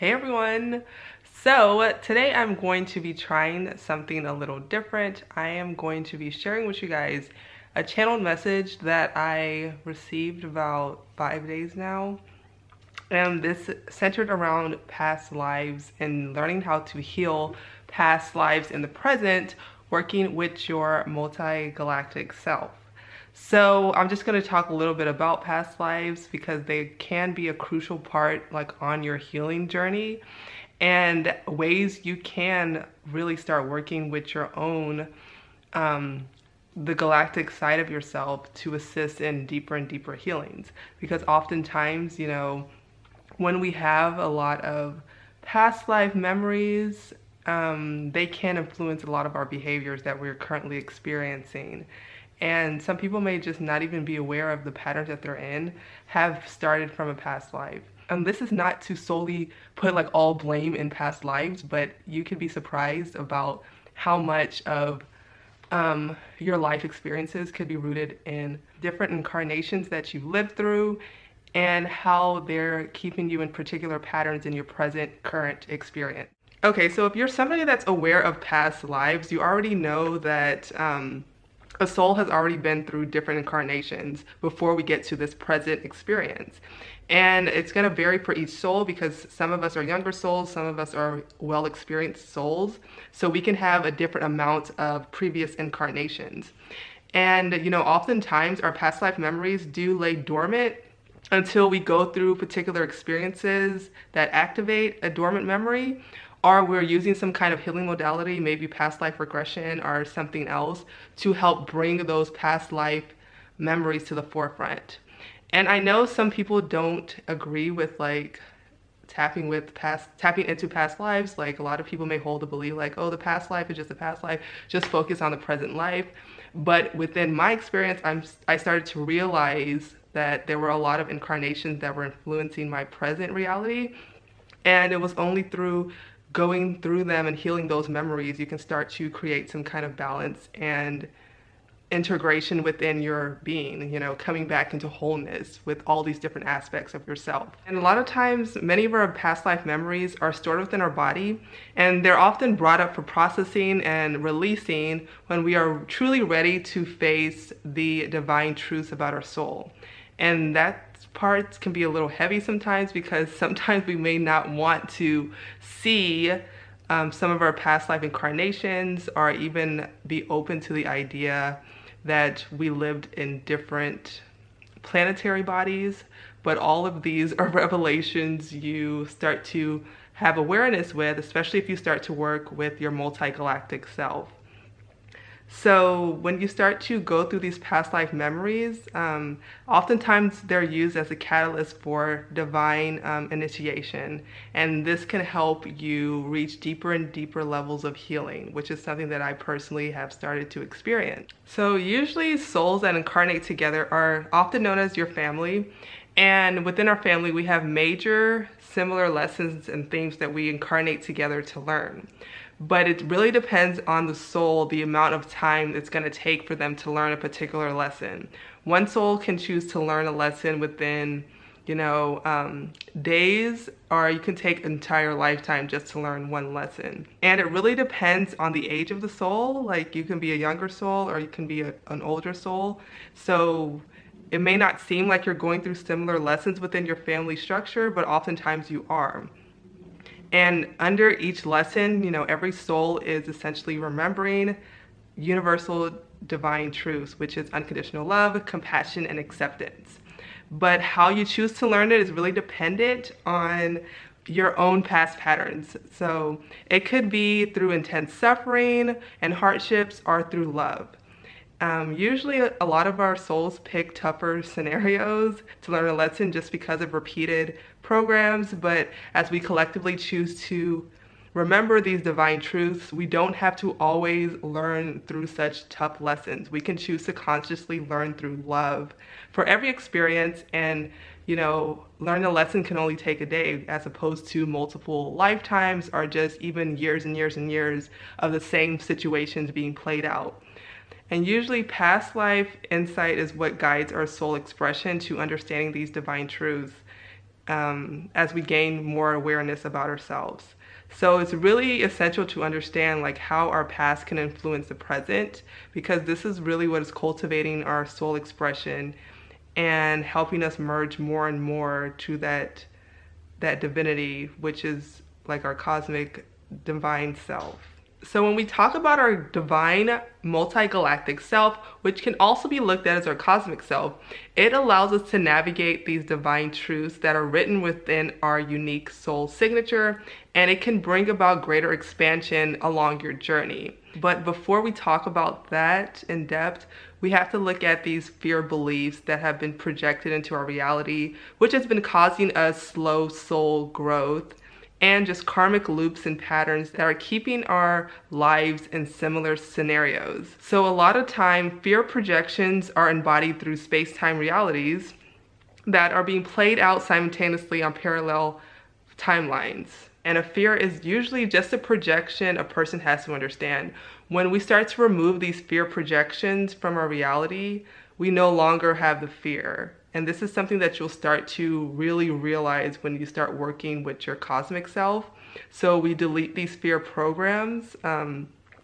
Hey everyone! So today I'm going to be trying something a little different. I am going to be sharing with you guys a channeled message that I received about 5 days now. And this centered around past lives and learning how to heal past lives in the present, working with your multi-galactic self. So I'm just going to talk a little bit about past lives because they can be a crucial part on your healing journey, and ways you can really start working with your own, the galactic side of yourself to assist in deeper and deeper healings. Because oftentimes, you know, when we have a lot of past life memories, they can influence a lot of our behaviors that we're currently experiencing. And some people may just not even be aware of the patterns that they're in have started from a past life. And this is not to solely put all blame in past lives, but you could be surprised about how much of your life experiences could be rooted in different incarnations that you've lived through and how they're keeping you in particular patterns in your present current experience. Okay, so if you're somebody that's aware of past lives, you already know that a soul has already been through different incarnations before we get to this present experience. And it's going to vary for each soul because some of us are younger souls, some of us are well-experienced souls. So we can have a different amount of previous incarnations. And, you know, oftentimes our past life memories do lay dormant until we go through particular experiences that activate a dormant memory, or we're using some kind of healing modality, maybe past life regression or something else, to help bring those past life memories to the forefront. And I know some people don't agree with tapping into past lives. Like, a lot of people may hold the belief oh, the past life is just a past life, just focus on the present life. But within my experience, I started to realize that there were a lot of incarnations that were influencing my present reality. And it was only through going through them and healing those memories, you can start to create some kind of balance and integration within your being, you know, coming back into wholeness with all these different aspects of yourself. And a lot of times, many of our past life memories are stored within our body, and they're often brought up for processing and releasing when we are truly ready to face the divine truths about our soul. And that parts can be a little heavy sometimes, because sometimes we may not want to see some of our past life incarnations, or even be open to the idea that we lived in different planetary bodies. But all of these are revelations you start to have awareness with, especially if you start to work with your multi-galactic self. So when you start to go through these past life memories, oftentimes they're used as a catalyst for divine initiation. And this can help you reach deeper and deeper levels of healing, which is something that I personally have started to experience. So usually souls that incarnate together are often known as your family. And within our family, we have major similar lessons and things that we incarnate together to learn. But it really depends on the soul, the amount of time it's going to take for them to learn a particular lesson. One soul can choose to learn a lesson within, you know, days, or you can take an entire lifetime just to learn one lesson. And it really depends on the age of the soul. Like, you can be a younger soul, or you can be an older soul. So it may not seem like you're going through similar lessons within your family structure, but oftentimes you are. And under each lesson, you know, every soul is essentially remembering universal divine truths, which is unconditional love, compassion, and acceptance. But how you choose to learn it is really dependent on your own past patterns. So it could be through intense suffering and hardships, or through love. Usually a lot of our souls pick tougher scenarios to learn a lesson just because of repeated programs, but as we collectively choose to remember these divine truths, we don't have to always learn through such tough lessons. We can choose to consciously learn through love for every experience, and, you know, learning a lesson can only take a day as opposed to multiple lifetimes, or just even years and years and years of the same situations being played out. And usually past life insight is what guides our soul expression to understanding these divine truths. as we gain more awareness about ourselves. So it's really essential to understand like how our past can influence the present, because this is really what is cultivating our soul expression and helping us merge more and more to that divinity, which is like our cosmic divine self. So when we talk about our divine multi-galactic self, which can also be looked at as our cosmic self, it allows us to navigate these divine truths that are written within our unique soul signature, and it can bring about greater expansion along your journey. But before we talk about that in depth, we have to look at these fear beliefs that have been projected into our reality, which has been causing us slow soul growth and just karmic loops and patterns that are keeping our lives in similar scenarios. So a lot of time, fear projections are embodied through space-time realities that are being played out simultaneously on parallel timelines. And a fear is usually just a projection a person has to understand. When we start to remove these fear projections from our reality, we no longer have the fear. And this is something that you'll start to really realize when you start working with your cosmic self. So we delete these fear programs.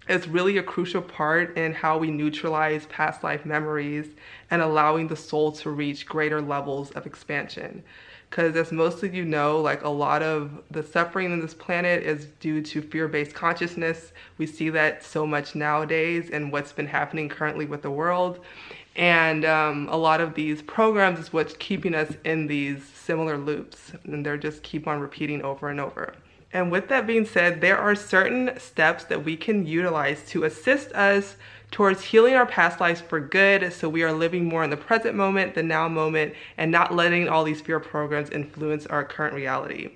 It's really a crucial part in how we neutralize past life memories and allowing the soul to reach greater levels of expansion. Because as most of you know, like a lot of the suffering in this planet is due to fear-based consciousness. We see that so much nowadays and what's been happening currently with the world. And a lot of these programs is what's keeping us in these similar loops. And they're just keep on repeating over and over. And with that being said, there are certain steps that we can utilize to assist us towards healing our past lives for good, so we are living more in the present moment, the now moment, and not letting all these fear programs influence our current reality.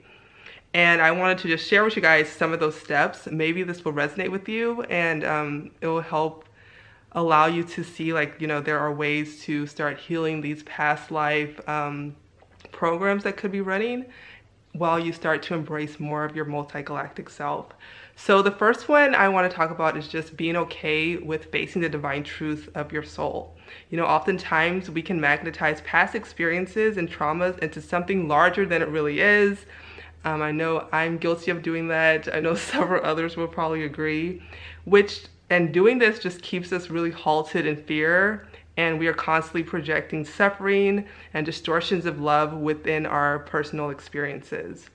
And I wanted to just share with you guys some of those steps. Maybe this will resonate with you, and it will help allow you to see, like, you know, there are ways to start healing these past life programs that could be running while you start to embrace more of your multi-galactic self. So the first one I want to talk about is just being okay with facing the divine truth of your soul. You know, oftentimes we can magnetize past experiences and traumas into something larger than it really is. I know I'm guilty of doing that. I know several others will probably agree. And doing this just keeps us really halted in fear, and we are constantly projecting suffering and distortions of love within our personal experiences.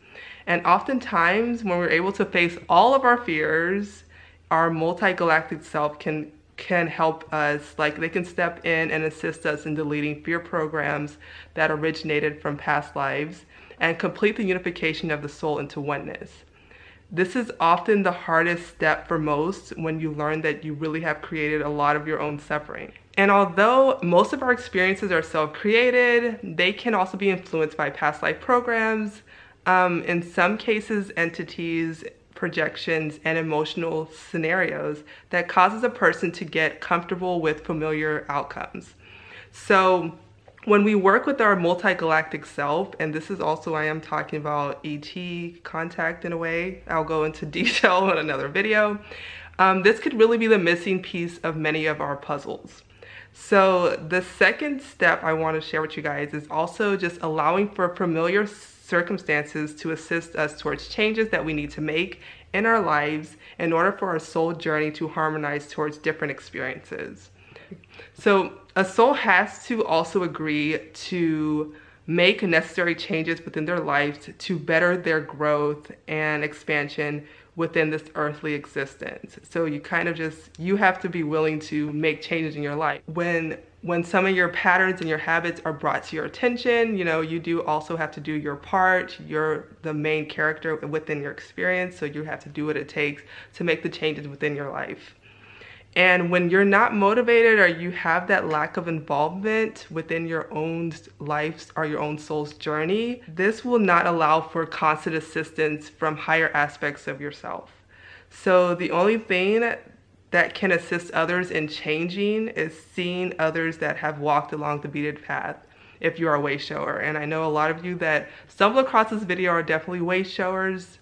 And oftentimes, when we're able to face all of our fears, our multi-galactic self can help us, like they can step in and assist us in deleting fear programs that originated from past lives and complete the unification of the soul into oneness. This is often the hardest step for most, when you learn that you really have created a lot of your own suffering. And although most of our experiences are self-created, they can also be influenced by past life programs, in some cases entities, projections, and emotional scenarios that causes a person to get comfortable with familiar outcomes. So when we work with our multi-galactic self, and this is also I am talking about ET contact in a way, I'll go into detail in another video, this could really be the missing piece of many of our puzzles. So the second step I want to share with you guys is also just allowing for familiar circumstances to assist us towards changes that we need to make in our lives in order for our soul journey to harmonize towards different experiences. So a soul has to also agree to make necessary changes within their lives to better their growth and expansion within this earthly existence. So you kind of just, you have to be willing to make changes in your life. When some of your patterns and your habits are brought to your attention, you know, you do also have to do your part. You're the main character within your experience, so you have to do what it takes to make the changes within your life. And when you're not motivated or you have that lack of involvement within your own life's or your own soul's journey, this will not allow for constant assistance from higher aspects of yourself. So the only thing that can assist others in changing is seeing others that have walked along the beaded path, if you are a way shower. And I know a lot of you that stumble across this video are definitely way showers.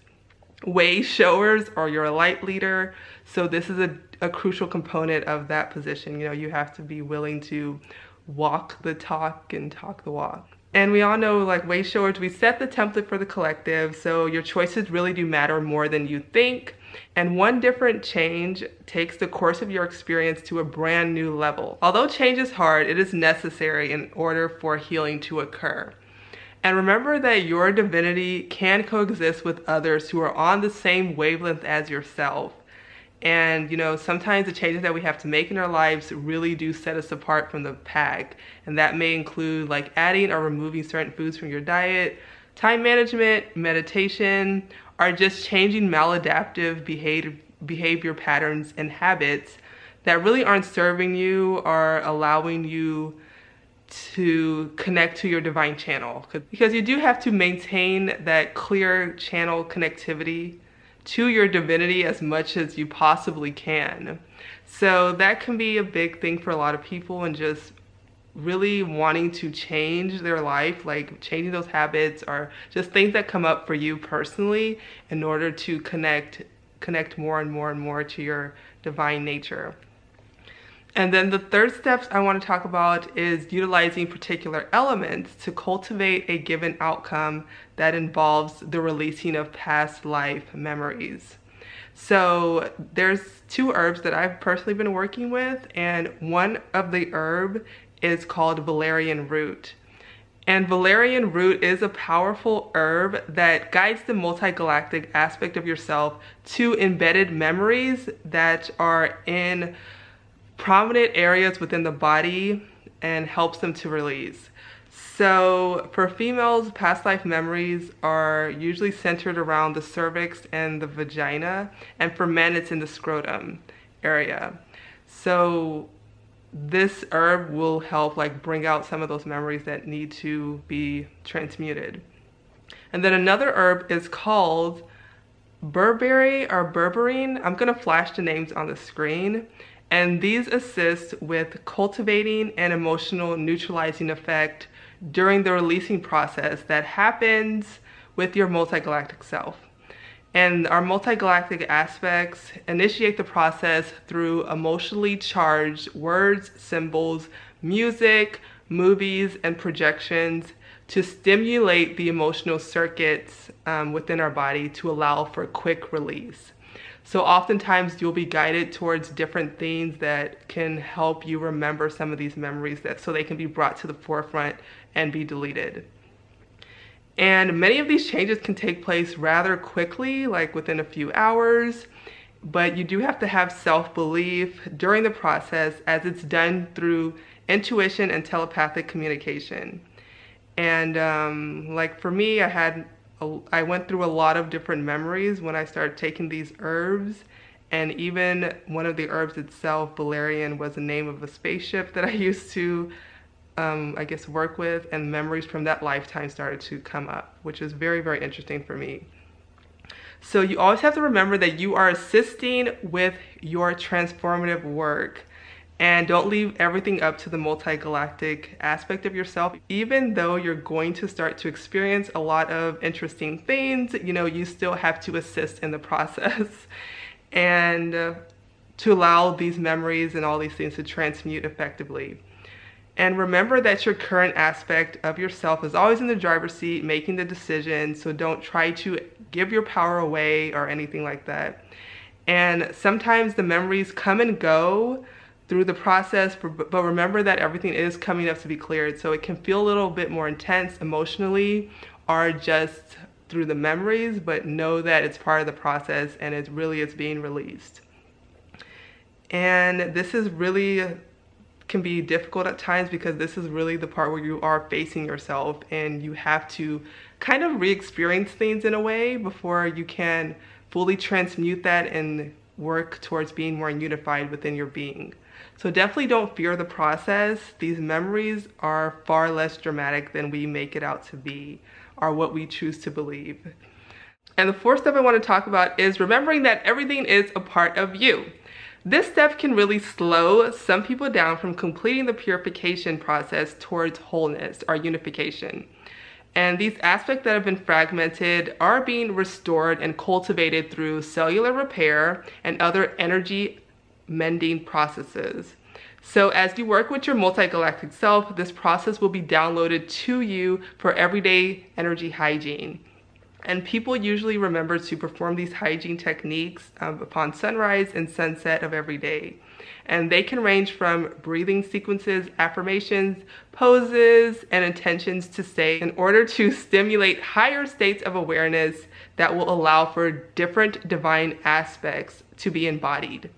Way showers, or you're a light leader. So this is a crucial component of that position. You know, you have to be willing to walk the talk and talk the walk. And we all know, like waist shorts, we set the template for the collective, so your choices really do matter more than you think. And one different change takes the course of your experience to a brand new level. Although change is hard, it is necessary in order for healing to occur. And remember that your divinity can coexist with others who are on the same wavelength as yourself. And, you know, sometimes the changes that we have to make in our lives really do set us apart from the pack. And that may include like adding or removing certain foods from your diet, time management, meditation, or just changing maladaptive behavior patterns and habits that really aren't serving you or allowing you to connect to your divine channel. Because you do have to maintain that clear channel connectivity to your divinity as much as you possibly can. So that can be a big thing for a lot of people, and just really wanting to change their life, like changing those habits or just things that come up for you personally in order to connect more and more and more to your divine nature. And then the third steps I want to talk about is utilizing particular elements to cultivate a given outcome that involves the releasing of past life memories. So there's two herbs that I've personally been working with, and one of the herb is called valerian root. And valerian root is a powerful herb that guides the multi-galactic aspect of yourself to embedded memories that are in prominent areas within the body and helps them to release. So for females, past life memories are usually centered around the cervix and the vagina, and for men it's in the scrotum area. So this herb will help like bring out some of those memories that need to be transmuted. And then another herb is called berberine or berberine. I'm gonna flash the names on the screen. And these assist with cultivating an emotional neutralizing effect during the releasing process that happens with your multi-galactic self. And our multi-galactic aspects initiate the process through emotionally charged words, symbols, music, movies, and projections to stimulate the emotional circuits within our body to allow for quick release. So oftentimes you'll be guided towards different things that can help you remember some of these memories, that so they can be brought to the forefront and be deleted. And many of these changes can take place rather quickly, like within a few hours, but you do have to have self-belief during the process, as it's done through intuition and telepathic communication. And like for me, I went through a lot of different memories when I started taking these herbs, and even one of the herbs itself, valerian, was the name of a spaceship that I used to, I guess, work with, and memories from that lifetime started to come up, which is very, very interesting for me. So you always have to remember that you are assisting with your transformative work, and don't leave everything up to the multi-galactic aspect of yourself. Even though you're going to start to experience a lot of interesting things, you know, you still have to assist in the process and to allow these memories and all these things to transmute effectively. And remember that your current aspect of yourself is always in the driver's seat making the decision, so don't try to give your power away or anything like that. And sometimes the memories come and go through the process, but remember that everything is coming up to be cleared. So it can feel a little bit more intense emotionally or just through the memories, but know that it's part of the process and it really is being released. And this is really can be difficult at times, because this is really the part where you are facing yourself and you have to kind of re-experience things in a way before you can fully transmute that and work towards being more unified within your being. So definitely don't fear the process. These memories are far less dramatic than we make it out to be, or what we choose to believe. And the fourth step I want to talk about is remembering that everything is a part of you. This step can really slow some people down from completing the purification process towards wholeness or unification. And these aspects that have been fragmented are being restored and cultivated through cellular repair and other energy mending processes. So as you work with your multi-galactic self, this process will be downloaded to you for everyday energy hygiene. And people usually remember to perform these hygiene techniques upon sunrise and sunset of every day. And they can range from breathing sequences, affirmations, poses, and intentions to say in order to stimulate higher states of awareness that will allow for different divine aspects to be embodied.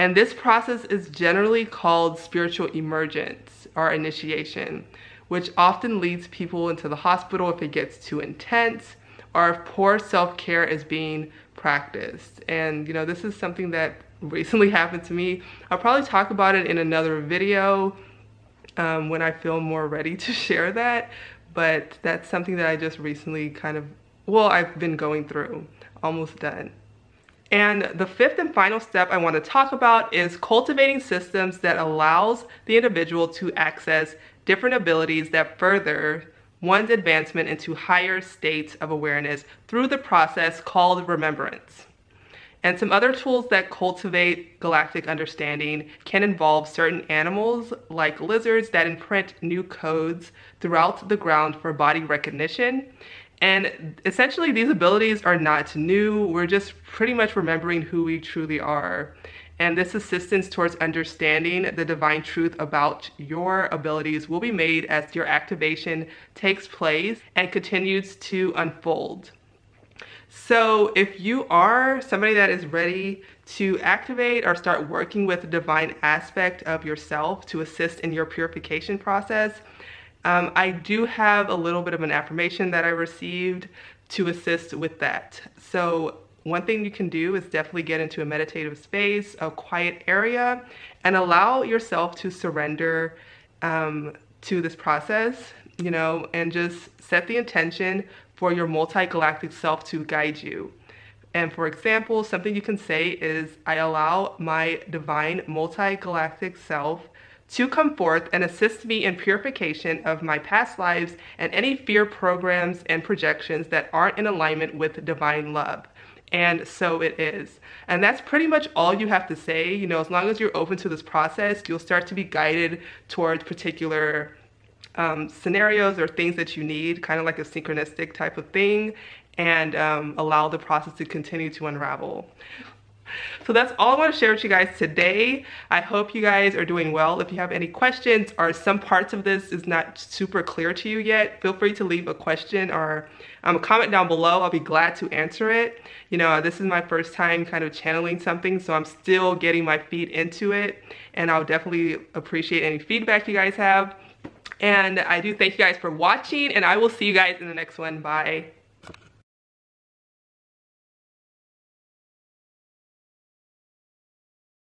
And this process is generally called spiritual emergence or initiation, which often leads people into the hospital if it gets too intense or if poor self-care is being practiced. And you know, this is something that recently happened to me. I'll probably talk about it in another video when I feel more ready to share that, but that's something that I just recently kind of, well, I've been going through, almost done. And the fifth and final step I want to talk about is cultivating systems that allows the individual to access different abilities that further one's advancement into higher states of awareness through the process called remembrance. And some other tools that cultivate galactic understanding can involve certain animals like lizards that imprint new codes throughout the ground for body recognition. And essentially these abilities are not new, we're just pretty much remembering who we truly are. And this assistance towards understanding the divine truth about your abilities will be made as your activation takes place and continues to unfold. So if you are somebody that is ready to activate or start working with the divine aspect of yourself to assist in your purification process, I do have a little bit of an affirmation that I received to assist with that. So one thing you can do is definitely get into a meditative space, a quiet area, and allow yourself to surrender to this process, you know, and just set the intention for your multi-galactic self to guide you. And for example, something you can say is, I allow my divine multi-galactic self to come forth and assist me in purification of my past lives and any fear programs and projections that aren't in alignment with divine love. And so it is. And that's pretty much all you have to say. You know, as long as you're open to this process, you'll start to be guided towards particular scenarios or things that you need, kind of like a synchronistic type of thing, and allow the process to continue to unravel. So that's all I want to share with you guys today. I hope you guys are doing well. If you have any questions or some parts of this is not super clear to you yet, feel free to leave a question or a comment down below. I'll be glad to answer it. You know, this is my first time kind of channeling something, so I'm still getting my feet into it, and I'll definitely appreciate any feedback you guys have. And I do thank you guys for watching, and I will see you guys in the next one. Bye.